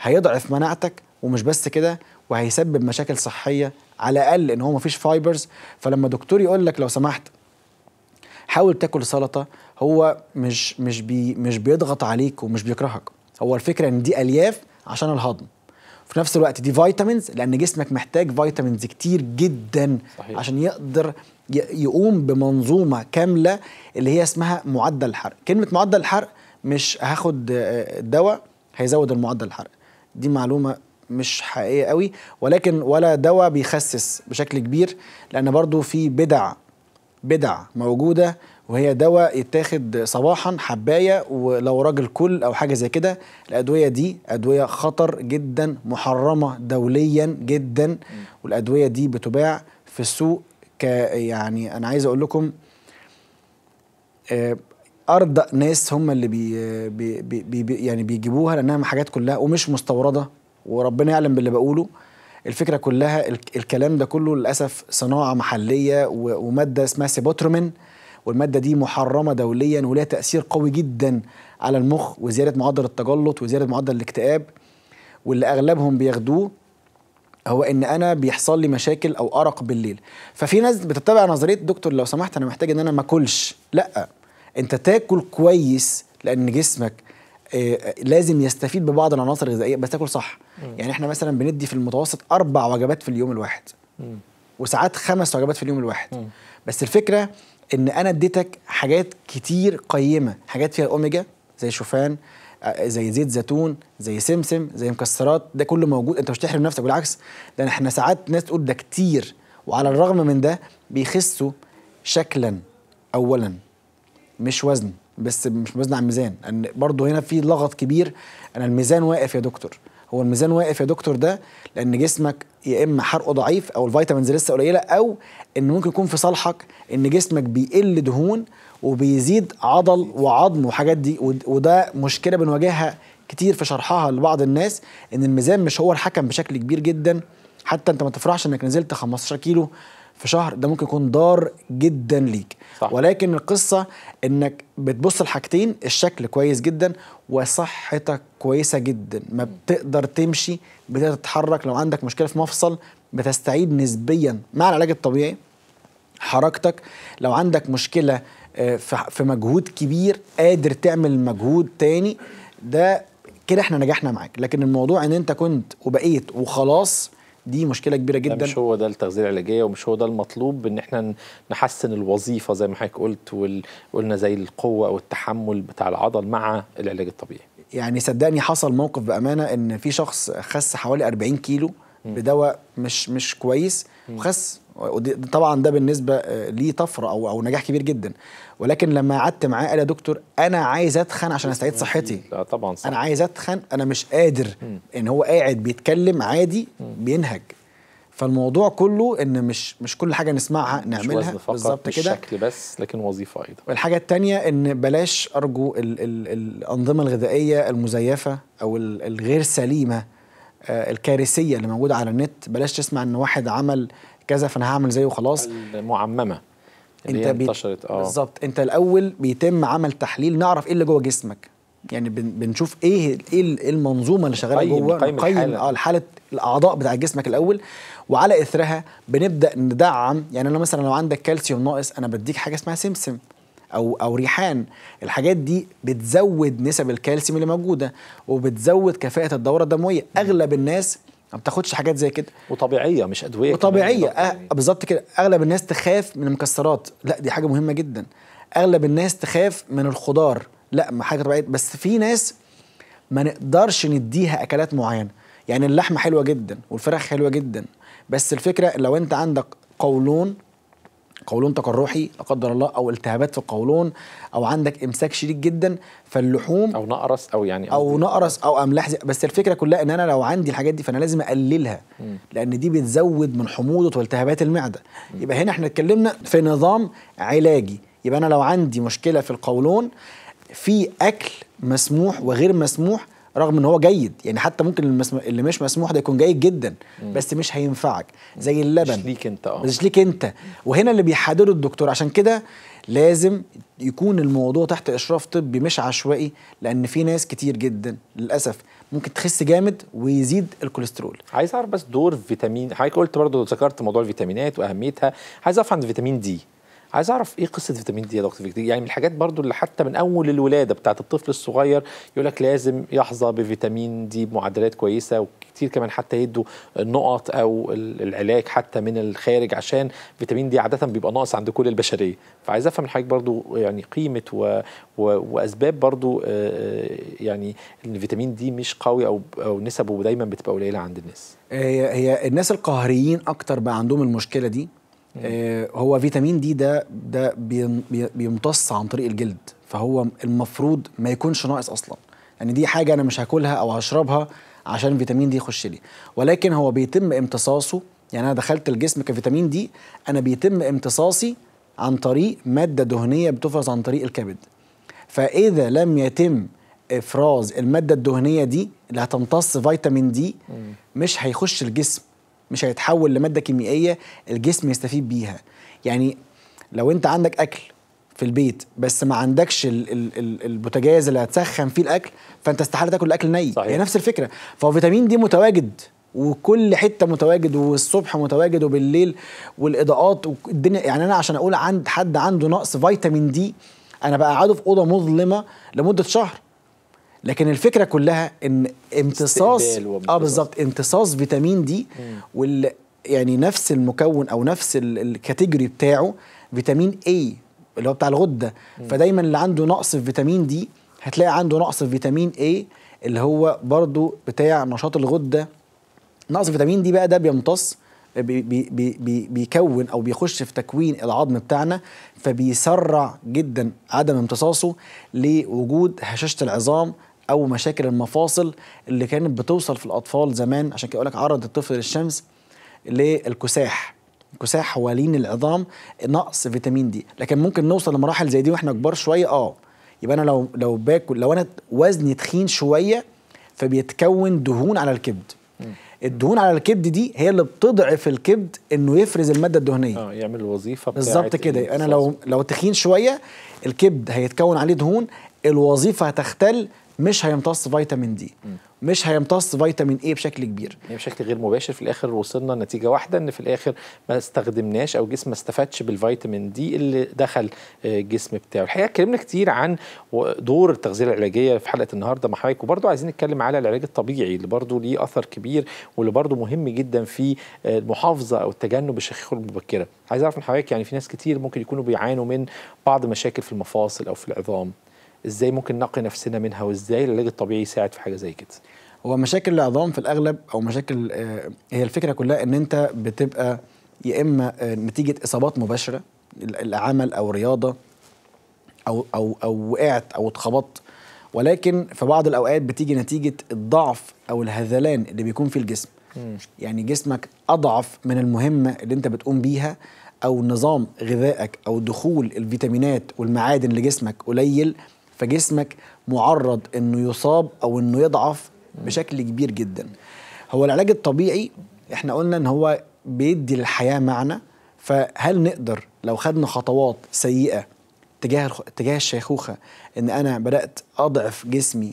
هيضعف مناعتك، ومش بس كده وهيسبب مشاكل صحيه، على الاقل ان هو مفيش فايبرز. فلما دكتور يقول لك لو سمحت حاول تاكل سلطه، هو مش مش بي مش بيضغط عليك ومش بيكرهك. هو الفكره ان دي الياف عشان الهضم، في نفس الوقت دي فيتامينز، لان جسمك محتاج فيتامينز كتير جدا. صحيح. عشان يقدر يقوم بمنظومه كامله اللي هي اسمها معدل الحرق. كلمه معدل الحرق مش هاخد دواء هيزود المعدل الحرق، دي معلومه مش حقيقيه قوي، ولكن ولا دواء بيخسس بشكل كبير، لان برضو في بدع بدع موجوده، وهي دواء يتاخد صباحا حبايه ولو راجل كل او حاجه زي كده. الادويه دي ادويه خطر جدا، محرمه دوليا جدا، والادويه دي بتباع في السوق ك يعني انا عايز اقول لكم آه أرضى ناس هم اللي بي بي بي بي يعني بيجيبوها، لأنها حاجات كلها ومش مستوردة، وربنا يعلم باللي بقوله. الفكرة كلها الكلام ده كله للأسف صناعة محلية ومادة اسمها سيبوترومين، والمادة دي محرمة دوليا ولها تأثير قوي جدا على المخ وزيادة معدل التجلط وزيادة معدل الاكتئاب. واللي أغلبهم بياخدوه هو ان انا بيحصل لي مشاكل او أرق بالليل. ففي ناس بتتبع نظرية دكتور لو سمحت انا محتاج ان انا ما اكلش. لا، انت تاكل كويس، لان جسمك آه لازم يستفيد ببعض العناصر الغذائيه، بس تاكل صح. مم. يعني احنا مثلا بندي في المتوسط اربع وجبات في اليوم الواحد، مم. وساعات خمس وجبات في اليوم الواحد، مم. بس الفكره ان انا اديتك حاجات كتير قيمه، حاجات فيها اوميجا زي شوفان، آه زي زيت زيتون، زي سمسم، زي مكسرات، ده كله موجود. انت مش تحرم نفسك، بالعكس ده احنا ساعات ناس تقول ده كتير، وعلى الرغم من ده بيخسوا شكلا اولا، مش وزن، بس مش وزن على الميزان. ان برضه هنا في لغط كبير، انا الميزان واقف يا دكتور. هو الميزان واقف يا دكتور ده لان جسمك يا اما حرقه ضعيف او الفيتامينز لسه قليله، او ان ممكن يكون في صالحك ان جسمك بيقل دهون وبيزيد عضل وعظم وحاجات دي. وده مشكله بنواجهها كتير في شرحها لبعض الناس، ان الميزان مش هو الحكم بشكل كبير جدا. حتى انت ما تفرحش انك نزلت خمستاشر كيلو في شهر، ده ممكن يكون ضار جدا ليك. صح. ولكن القصة انك بتبص لحاجتين، الشكل كويس جدا وصحتك كويسة جدا، ما بتقدر تمشي، بتقدر تتحرك، لو عندك مشكلة في مفصل بتستعيد نسبيا مع العلاج الطبيعي حركتك، لو عندك مشكلة في مجهود كبير قادر تعمل مجهود تاني، ده كده احنا نجحنا معاك. لكن الموضوع ان انت كنت وبقيت وخلاص، دي مشكله كبيره جدا. مش هو ده التغذيه العلاجيه، ومش هو ده المطلوب ان احنا نحسن الوظيفه زي ما حضرتك قلت، وقلنا زي القوه والتحمل بتاع العضل مع العلاج الطبيعي. يعني صدقني حصل موقف بامانه ان في شخص خس حوالي أربعين كيلو بدواء مش مش كويس وخس، طبعا ده بالنسبه ليه طفره او او نجاح كبير جدا. ولكن لما قعدت معاه قال يا دكتور انا عايز اتخن عشان استعيد صحتي. لا طبعا صح. انا عايز اتخن، انا مش قادر. م. ان هو قاعد بيتكلم عادي م. بينهج. فالموضوع كله ان مش مش كل حاجه نسمعها نعملها بالظبط كده، مش شكل بس لكن وظيفه ايضا. والحاجه الثانيه ان بلاش ارجو ال ال الانظمه الغذائيه المزيفه او الغير سليمه الكارثيه اللي موجوده على النت. بلاش تسمع ان واحد عمل كذا فانا هعمل زيه وخلاص. المعممه اللي انت انتشرت. اه بالظبط. انت الاول بيتم عمل تحليل نعرف ايه اللي جوه جسمك، يعني بنشوف ايه ايه المنظومه اللي شغاله جوه، نقيم اه حاله الاعضاء بتاع جسمك الاول، وعلى اثرها بنبدا ندعم. يعني انا مثلا لو عندك كالسيوم ناقص انا بديك حاجه اسمها سمسم او او ريحان. الحاجات دي بتزود نسب الكالسيوم اللي موجوده وبتزود كفاءه الدوره الدمويه. اغلب الناس ما بتاخدش حاجات زي كده، وطبيعيه مش ادويه، وطبيعيه أه بالظبط كده. اغلب الناس تخاف من المكسرات، لا دي حاجه مهمه جدا. اغلب الناس تخاف من الخضار، لا ما حاجه طبيعيه. بس في ناس ما نقدرش نديها اكلات معينه، يعني اللحمه حلوه جدا والفراخ حلوه جدا، بس الفكره لو انت عندك قولون قولون تقرحي لا قدر الله، او التهابات في القولون، او عندك امساك شديد جدا، فاللحوم او نقرس او يعني او نقرس او املاح. بس الفكره كلها ان انا لو عندي الحاجات دي فانا لازم اقللها، لان دي بتزود من حموضه والتهابات المعده. يبقى هنا احنا اتكلمنا في نظام علاجي. يبقى انا لو عندي مشكله في القولون، في اكل مسموح وغير مسموح رغم ان هو جيد، يعني حتى ممكن المسم... اللي مش مسموح ده يكون جيد جدا بس مش هينفعك، زي اللبن مش ليك انت. اه مش ليك انت. وهنا اللي بيحدده الدكتور. عشان كده لازم يكون الموضوع تحت اشراف طبي مش عشوائي، لان في ناس كتير جدا للاسف ممكن تخس جامد ويزيد الكوليسترول. عايز اعرف بس دور فيتامين، حضرتك قلت برضه ذكرت موضوع الفيتامينات واهميتها، عايز اعرف عن فيتامين دي. عايز اعرف ايه قصه فيتامين دي يا دكتور فيكتور؟ يعني من الحاجات برضو اللي حتى من اول الولاده بتاعت الطفل الصغير يقول لك لازم يحظى بفيتامين دي بمعدلات كويسه، وكتير كمان حتى يدوا النقط او العلاج حتى من الخارج، عشان فيتامين دي عاده بيبقى ناقص عند كل البشريه. فعايز افهم من حضرتك برضو يعني قيمه و... و... واسباب برضو يعني ان فيتامين دي مش قوي او او نسبه دايما بتبقى قليله عند الناس. هي هي الناس القهريين اكتر بقى عندهم المشكله دي. هو فيتامين دي ده ده بيمتص عن طريق الجلد، فهو المفروض ما يكونش ناقص اصلا، يعني دي حاجه انا مش هاكلها او هشربها عشان فيتامين دي يخش لي. ولكن هو بيتم امتصاصه، يعني انا دخلت الجسم كفيتامين دي، انا بيتم امتصاصي عن طريق ماده دهنيه بتفرز عن طريق الكبد. فاذا لم يتم افراز الماده الدهنيه دي اللي هتمتص فيتامين دي مش هيخش الجسم، مش هيتحول لماده كيميائيه الجسم يستفيد بيها. يعني لو انت عندك اكل في البيت بس ما عندكش البوتاجاز اللي هتسخن فيه الاكل، فانت استحاله تاكل الاكل ني. صحيح. هي نفس الفكره. فهو فيتامين دي متواجد، وكل حته متواجد، والصبح متواجد وبالليل، والاضاءات والدنيا. يعني انا عشان اقول عند حد عنده نقص فيتامين دي انا بقعده في اوضه مظلمه لمده شهر. لكن الفكره كلها ان امتصاص اه بالظبط امتصاص فيتامين دي، وال يعني نفس المكون او نفس الكاتيجوري بتاعه فيتامين اي اللي هو بتاع الغده. مم. فدايما اللي عنده نقص في فيتامين دي هتلاقي عنده نقص في فيتامين اي اللي هو برضو بتاع نشاط الغده. نقص فيتامين دي بقى ده بيمتص بي بي بي بيكون او بيخش في تكوين العظم بتاعنا، فبيسرع جدا عدم امتصاصه لوجود هشاشه العظام او مشاكل المفاصل اللي كانت بتوصل في الاطفال زمان. عشان كده اقول لك عرض الطفل للشمس للكساح. الكساح هو لين العظام نقص فيتامين دي. لكن ممكن نوصل لمراحل زي دي واحنا كبار شويه. اه يبقى انا لو لو باكل، لو انا وزني تخين شويه فبيتكون دهون على الكبد. م. الدهون على الكبد دي هي اللي بتضعف الكبد انه يفرز الماده الدهنيه، اه يعمل الوظيفه بتاعت بالظبط كده. انا لو لو تخين شويه الكبد هيتكون عليه دهون، الوظيفه هتختل، مش هيمتص فيتامين دي، م. مش هيمتص فيتامين ايه بشكل كبير، يعني بشكل غير مباشر. في الاخر وصلنا لنتيجه واحده، ان في الاخر ما استخدمناش او جسم ما استفادش بالفيتامين دي اللي دخل الجسم بتاعه. الحقيقه اتكلمنا كتير عن دور التغذيه العلاجيه في حلقه النهارده مع حضرتك، وبرده عايزين نتكلم على العلاج الطبيعي اللي برده ليه اثر كبير واللي برده مهم جدا في المحافظه او تجنب الشيخوخه المبكره. عايز اعرف من حضرتك، يعني في ناس كتير ممكن يكونوا بيعانوا من بعض مشاكل في المفاصل او في العظام، ازاي ممكن نقي نفسنا منها وازاي العلاج الطبيعي يساعد في حاجه زي كده؟ هو مشاكل العظام في الاغلب او مشاكل آه هي الفكره كلها ان انت بتبقى يا اما آه نتيجه اصابات مباشره، العمل او رياضه او او او وقعت او اتخبطت، ولكن في بعض الاوقات بتيجي نتيجه الضعف او الهذلان اللي بيكون في الجسم. م. يعني جسمك اضعف من المهمه اللي انت بتقوم بيها، او نظام غذائك او دخول الفيتامينات والمعادن لجسمك قليل، فجسمك معرض انه يصاب او انه يضعف بشكل كبير جدا. هو العلاج الطبيعي احنا قلنا ان هو بيدي للحياه معنى، فهل نقدر لو خدنا خطوات سيئه تجاه تجاه الشيخوخه، ان انا بدات اضعف جسمي،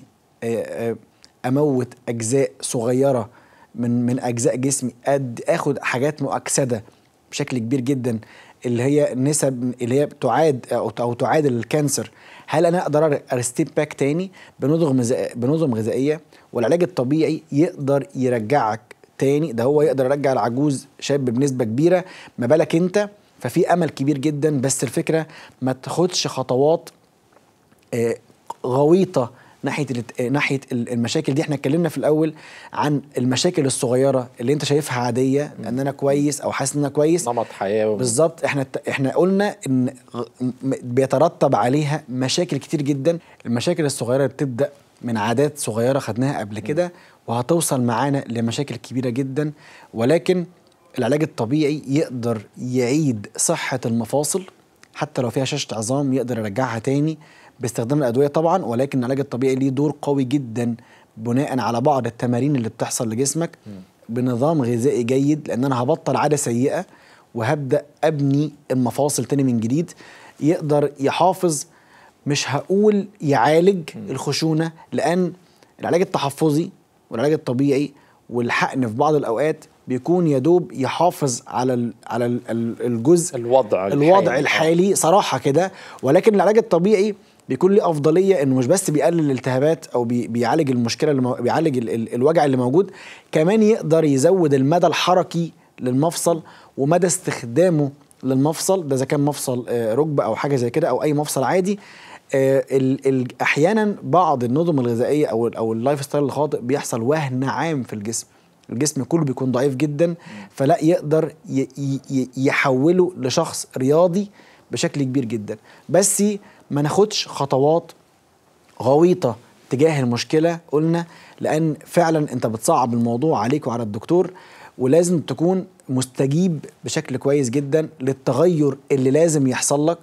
اموت اجزاء صغيره من من اجزاء جسمي، قد اخد حاجات مؤكسده بشكل كبير جدا اللي هي نسب اللي هي تعاد او تعادل الكانسر، هل انا اقدر ارستيب باك تاني بنظم بنظم غذائيه؟ والعلاج الطبيعي يقدر يرجعك تاني، ده هو يقدر يرجع العجوز شاب بنسبه كبيره، ما بالك انت، ففي امل كبير جدا. بس الفكره ما تاخدش خطوات غويطه ناحيه ناحيه المشاكل دي. احنا اتكلمنا في الاول عن المشاكل الصغيره اللي انت شايفها عاديه، ان انا كويس او حاسس ان انا كويس، نمط حياه بالظبط. احنا احنا قلنا ان بيترتب عليها مشاكل كتير جدا. المشاكل الصغيره بتبدا من عادات صغيره خدناها قبل كده، وهتوصل معانا لمشاكل كبيره جدا. ولكن العلاج الطبيعي يقدر يعيد صحه المفاصل، حتى لو فيها شاشه عظام يقدر يرجعها تاني باستخدام الادويه طبعا، ولكن العلاج الطبيعي ليه دور قوي جدا بناء على بعض التمارين اللي بتحصل لجسمك بنظام غذائي جيد، لان انا هبطل عاده سيئه وهبدا ابني المفاصل تاني من جديد. يقدر يحافظ، مش هقول يعالج الخشونه، لان العلاج التحفظي والعلاج الطبيعي والحقن في بعض الاوقات بيكون يدوب يحافظ على على الجزء الوضع الحالي الوضع الحالي صراحه كده، ولكن العلاج الطبيعي بيكون ليه افضليه انه مش بس بيقلل الالتهابات او بيعالج المشكله اللي مو... بيعالج ال... ال... الوجع اللي موجود، كمان يقدر يزود المدى الحركي للمفصل ومدى استخدامه للمفصل ده، اذا كان مفصل ركبه او حاجه زي كده او اي مفصل عادي. ال... ال... احيانا بعض النظم الغذائيه او او اللايف ستايل الخاطئ بيحصل وهن عام في الجسم، الجسم كله بيكون ضعيف جدا، فلا يقدر ي... ي... يحوله لشخص رياضي بشكل كبير جدا. بس ما ناخدش خطوات غويطة تجاه المشكلة قلنا، لأن فعلا أنت بتصعب الموضوع عليك وعلى الدكتور، ولازم تكون مستجيب بشكل كويس جدا للتغير اللي لازم يحصل لك،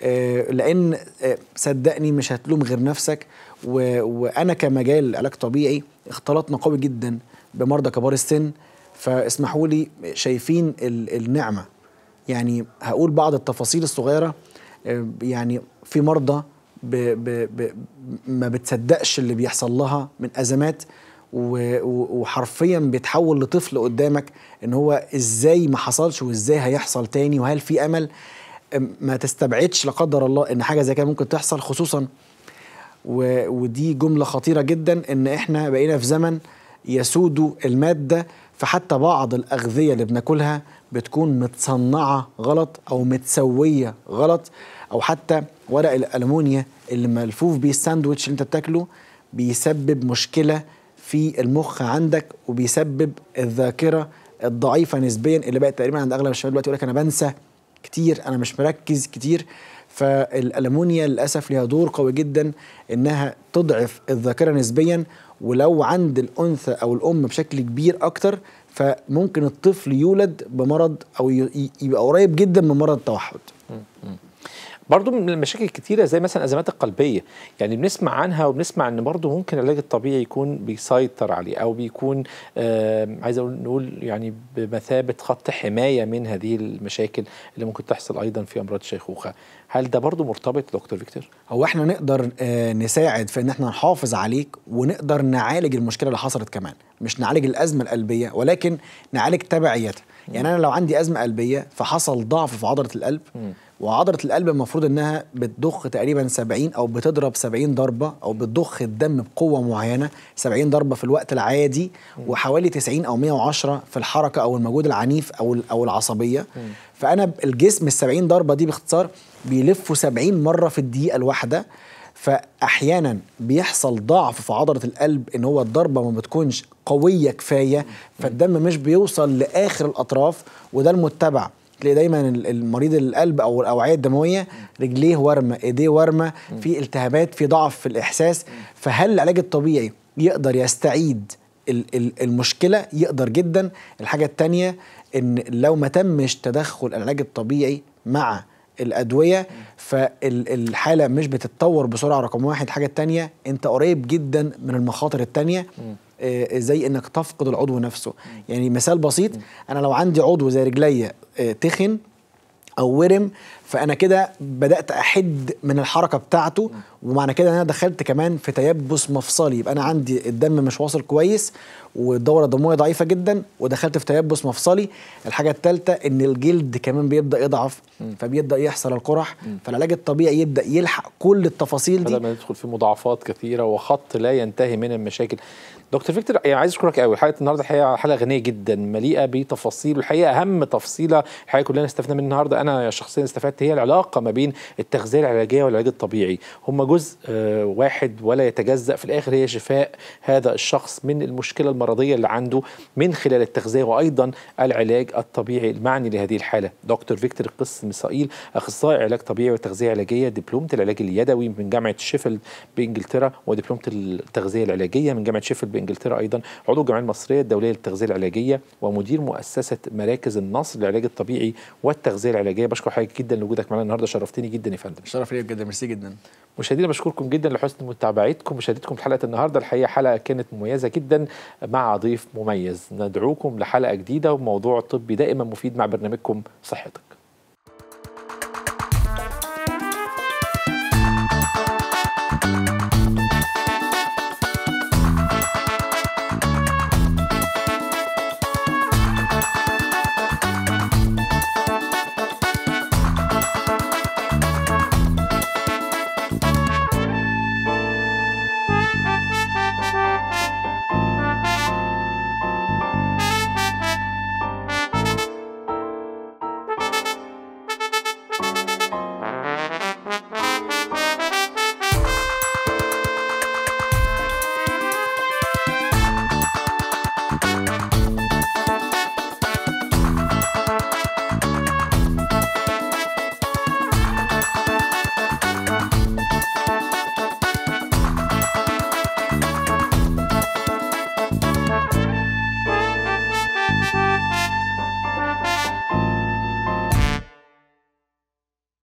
آه لأن آه صدقني مش هتلوم غير نفسك. وأنا كمجال العلاج الطبيعي اختلطنا قوي جدا بمرضى كبار السن، فاسمحوا لي شايفين النعمة. يعني هقول بعض التفاصيل الصغيرة، يعني في مرضى ب ب ب ما بتصدقش اللي بيحصل لها من أزمات، وحرفيا بيتحول لطفل قدامك، ان هو ازاي ما حصلش وازاي هيحصل تاني وهل في امل. ما تستبعدش لا قدر الله ان حاجه زي كده ممكن تحصل، خصوصا ودي جمله خطيره جدا، ان احنا بقينا في زمن يسود الماده، فحتى بعض الأغذية اللي بناكلها بتكون متصنعة غلط أو متسوية غلط، أو حتى ورق الألمونيا اللي ملفوف بيه الساندويتش اللي أنت بتاكله بيسبب مشكلة في المخ عندك، وبيسبب الذاكرة الضعيفة نسبيا اللي بقت تقريبا عند أغلب الشباب دلوقتي، يقول لك أنا بنسى كتير، أنا مش مركز كتير. فالألمونيا للأسف ليها دور قوي جدا إنها تضعف الذاكرة نسبيا، ولو عند الأنثى أو الأم بشكل كبير أكتر، فممكن الطفل يولد بمرض أو يبقى قريب جدا من مرض التوحد. برضو من المشاكل الكتيرة زي مثلا الازمات القلبيه، يعني بنسمع عنها وبنسمع ان برضو ممكن العلاج الطبيعي يكون بيسيطر عليه او بيكون آه عايز اقول نقول يعني بمثابه خط حمايه من هذه المشاكل اللي ممكن تحصل ايضا في امراض الشيخوخه. هل ده برضو مرتبط دكتور فيكتور؟ هو احنا نقدر آه نساعد في ان احنا نحافظ عليك ونقدر نعالج المشكله اللي حصلت، كمان مش نعالج الازمه القلبيه ولكن نعالج تبعياتها. يعني انا لو عندي ازمه قلبيه فحصل ضعف في عضله القلب، وعضله القلب المفروض انها بتضخ تقريبا سبعين او بتضرب سبعين ضربه او بتضخ الدم بقوه معينه سبعين ضربه في الوقت العادي، وحوالي تسعين او مية وعشرة في الحركه او المجهود العنيف او او العصبيه. فانا الجسم ال سبعين ضربه دي باختصار بيلفوا سبعين مره في الدقيقه الواحده، فاحيانا بيحصل ضعف في عضله القلب ان هو الضربه ما بتكونش قويه كفايه، فالدم مش بيوصل لاخر الاطراف، وده المتبع. تلاقي دايما المريض القلب او الاوعيه الدمويه رجليه ورمه، ايديه ورمه، في التهابات، في ضعف في الاحساس. فهل العلاج الطبيعي يقدر يستعيد المشكله؟ يقدر جدا. الحاجه الثانيه ان لو ما تمش تدخل العلاج الطبيعي مع الادويه فالحاله مش بتتطور بسرعه، رقم واحد. الحاجه الثانيه انت قريب جدا من المخاطر الثانيه زي انك تفقد العضو نفسه. يعني مثال بسيط، انا لو عندي عضو زي رجليا تخن او ورم فانا كده بدات احد من الحركه بتاعته، ومعنى كده انا دخلت كمان في تيبس مفصلي، يبقى انا عندي الدم مش واصل كويس والدوره الدمويه ضعيفه جدا ودخلت في تيبس مفصلي. الحاجه الثالثه ان الجلد كمان بيبدا يضعف فبيبدا يحصل القرح، فالعلاج الطبيعي يبدا يلحق كل التفاصيل دي، بدل ندخل في مضاعفات كثيره وخط لا ينتهي من المشاكل. دكتور فيكتور يعني عايز اشكرك قوي، حلقه النهارده الحقيقه حلقه غنيه جدا مليئه بتفاصيل، والحقيقه اهم تفصيله الحقيقه كلنا استفدنا منها النهارده، انا شخصيا استفدت، هي العلاقه ما بين التغذيه العلاجيه والعلاج الطبيعي، هما جزء واحد ولا يتجزأ، في الاخر هي شفاء هذا الشخص من المشكله المرضيه اللي عنده من خلال التغذيه وايضا العلاج الطبيعي المعني لهذه الحاله. دكتور فيكتور القس ميصائيل، اخصائي علاج طبيعي وتغذيه علاجيه، دبلومه العلاج اليدوي من جامعه شيفيلد بانجلترا، ودبلومه التغذيه العلاجيه من جامعه شيفيلد بانجلترا ايضا، عضو الجمعيه المصريه الدوليه للتغذيه العلاجيه ومدير مؤسسه مراكز النصر للعلاج الطبيعي والتغذيه العلاجيه. بشكر حضرتك جدا لوجودك معانا النهارده، شرفتني جدا يا فندم. شرف ليا بجد، ميرسي جدا. مشاهدينا بشكركم جدا لحسن متابعتكم ومشاهدتكم في حلقه النهارده، الحقيقه حلقه كانت مميزه جدا مع ضيف مميز. ندعوكم لحلقه جديده وموضوع طبي دائما مفيد مع برنامجكم صحتك.